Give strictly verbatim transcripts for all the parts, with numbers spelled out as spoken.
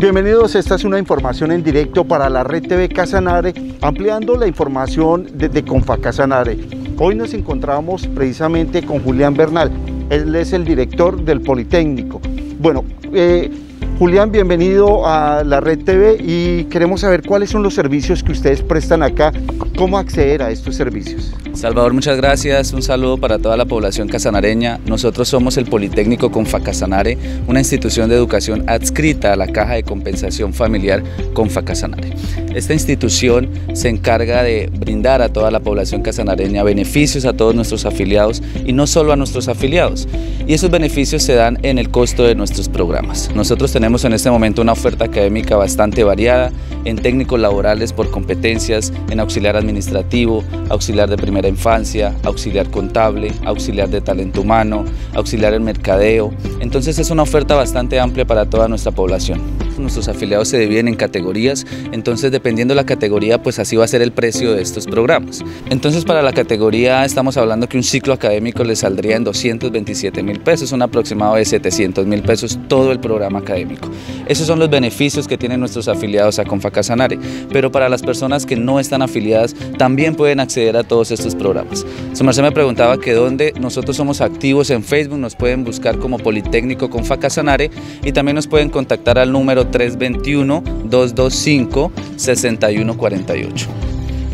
Bienvenidos, esta es una información en directo para la Red T V Casanare, ampliando la información desde Confacasanare. Hoy nos encontramos precisamente con Julián Bernal, él es el director del Politécnico. Bueno, eh, Julián, bienvenido a la Red T V y queremos saber cuáles son los servicios que ustedes prestan acá, cómo acceder a estos servicios. Salvador, muchas gracias, un saludo para toda la población casanareña. Nosotros somos el Politécnico Comfacasanare, una institución de educación adscrita a la Caja de Compensación Familiar Comfacasanare. Esta institución se encarga de brindar a toda la población casanareña beneficios a todos nuestros afiliados y no solo a nuestros afiliados. Y esos beneficios se dan en el costo de nuestros programas. Nosotros tenemos en este momento una oferta académica bastante variada en técnicos laborales por competencias, en auxiliar administrativo, auxiliar de primera infancia, auxiliar contable, auxiliar de talento humano, auxiliar en mercadeo. Entonces es una oferta bastante amplia para toda nuestra población. Nuestros afiliados se dividen en categorías, entonces dependiendo de la categoría, pues así va a ser el precio de estos programas. Entonces para la categoría A estamos hablando que un ciclo académico les saldría en doscientos veintisiete mil pesos, un aproximado de setecientos mil pesos todo el programa académico. Esos son los beneficios que tienen nuestros afiliados a Comfacasanare, pero para las personas que no están afiliadas también pueden acceder a todos estos programas. Su merced me preguntaba que dónde nosotros somos activos en Facebook, nos pueden buscar como Politécnico Comfacasanare y también nos pueden contactar al número tres dos uno, dos dos cinco, seis uno cuatro ocho.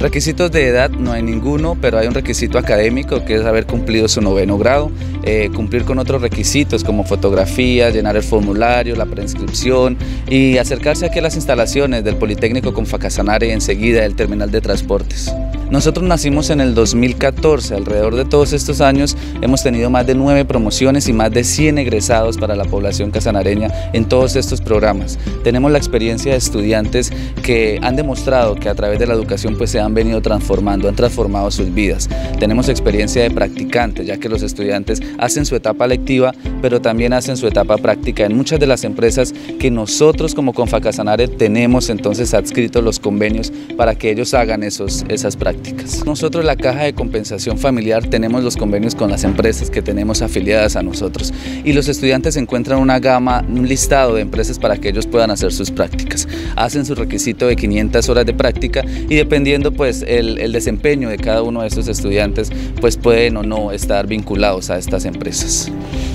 Requisitos de edad no hay ninguno, pero hay un requisito académico que es haber cumplido su noveno grado, eh, cumplir con otros requisitos como fotografía, llenar el formulario, la preinscripción y acercarse aquí a las instalaciones del Politécnico Comfacasanare enseguida del terminal de transportes. Nosotros nacimos en el dos mil catorce, alrededor de todos estos años hemos tenido más de nueve promociones y más de cien egresados para la población casanareña en todos estos programas. Tenemos la experiencia de estudiantes que han demostrado que a través de la educación pues se han venido transformando, han transformado sus vidas. Tenemos experiencia de practicantes, ya que los estudiantes hacen su etapa lectiva, pero también hacen su etapa práctica en muchas de las empresas que nosotros como Comfacasanare tenemos entonces adscritos los convenios para que ellos hagan esos, esas prácticas. Nosotros la Caja de Compensación Familiar tenemos los convenios con las empresas que tenemos afiliadas a nosotros y los estudiantes encuentran una gama, un listado de empresas para que ellos puedan hacer sus prácticas. Hacen su requisito de quinientas horas de práctica y dependiendo pues el, el desempeño de cada uno de estos estudiantes pues pueden o no estar vinculados a estas empresas.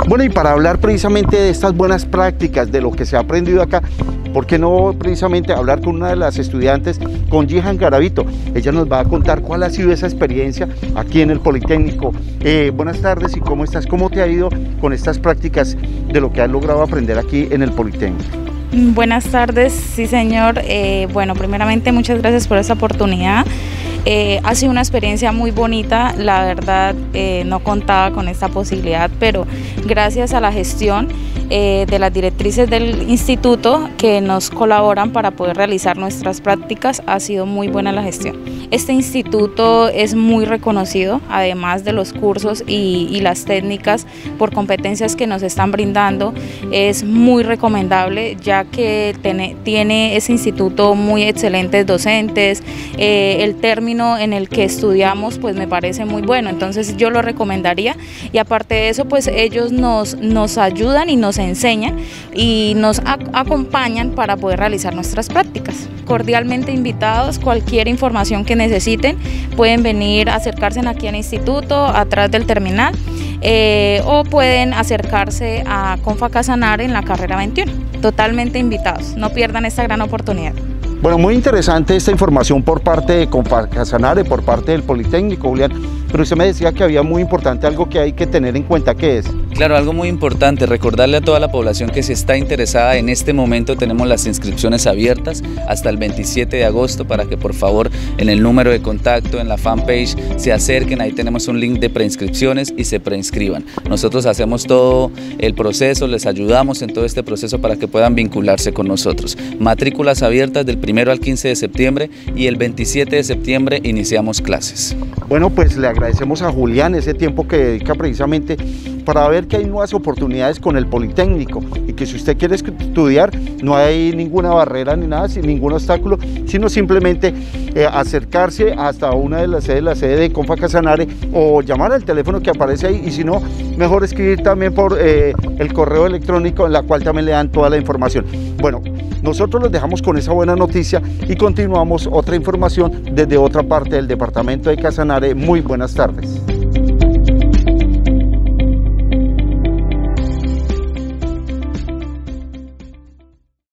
Bueno, y para hablar precisamente de estas buenas prácticas, de lo que se ha aprendido acá, ¿por qué no precisamente hablar con una de las estudiantes, con Jihan Garabito? Ella nos va a contar cuál ha sido esa experiencia aquí en el Politécnico. Eh, buenas tardes y ¿cómo estás? ¿Cómo te ha ido con estas prácticas de lo que has logrado aprender aquí en el Politécnico? Buenas tardes, sí señor. Eh, bueno, primeramente muchas gracias por esta oportunidad. Eh, ha sido una experiencia muy bonita, la verdad eh, no contaba con esta posibilidad, pero gracias a la gestión eh, de las directrices del instituto que nos colaboran para poder realizar nuestras prácticas, ha sido muy buena la gestión. Este instituto es muy reconocido, además de los cursos y, y las técnicas por competencias que nos están brindando, es muy recomendable ya que tiene, tiene ese instituto muy excelentes docentes, eh, el término en el que estudiamos pues me parece muy bueno, entonces yo lo recomendaría y aparte de eso pues ellos nos, nos ayudan y nos enseñan y nos ac acompañan para poder realizar nuestras prácticas. Cordialmente invitados, cualquier información que necesiten pueden venir a acercarse aquí al instituto, atrás del terminal eh, o pueden acercarse a Comfacasanare en la carrera veintiuno, totalmente invitados, no pierdan esta gran oportunidad. Bueno, muy interesante esta información por parte de Comfacasanare, por parte del Politécnico, Julián, pero usted me decía que había muy importante algo que hay que tener en cuenta, ¿qué es? Claro, algo muy importante, recordarle a toda la población que si está interesada, en este momento tenemos las inscripciones abiertas hasta el veintisiete de agosto para que por favor en el número de contacto, en la fanpage, se acerquen, ahí tenemos un link de preinscripciones y se preinscriban. Nosotros hacemos todo el proceso, les ayudamos en todo este proceso para que puedan vincularse con nosotros. Matrículas abiertas del primer primero al quince de septiembre y el veintisiete de septiembre iniciamos clases. Bueno, pues le agradecemos a Julián ese tiempo que dedica precisamente para ver que hay nuevas oportunidades con el Politécnico y que si usted quiere estudiar no hay ninguna barrera ni nada, sin ningún obstáculo, sino simplemente eh, acercarse hasta una de las sedes, la sede de Comfacasanare, o llamar al teléfono que aparece ahí, y si no, mejor escribir también por eh, el correo electrónico, en la cual también le dan toda la información. Bueno, nosotros los dejamos con esa buena noticia y continuamos otra información desde otra parte del departamento de Casanare. Muy buenas tardes.